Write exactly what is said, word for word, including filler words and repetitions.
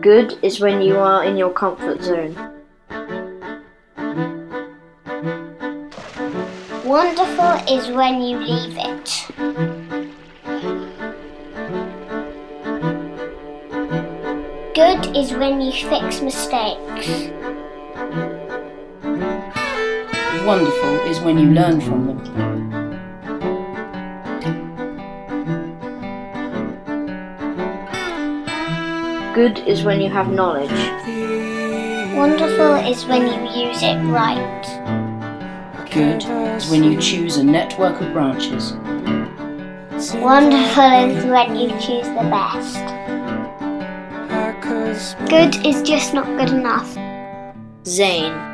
Good is when you are in your comfort zone. Wonderful is when you leave it. Good is when you fix mistakes. Wonderful is when you learn from them. Good is when you have knowledge. Wonderful is when you use it right. Good is when you choose a network of branches. Wonderful is when you choose the best. Good is just not good enough. ZAIN.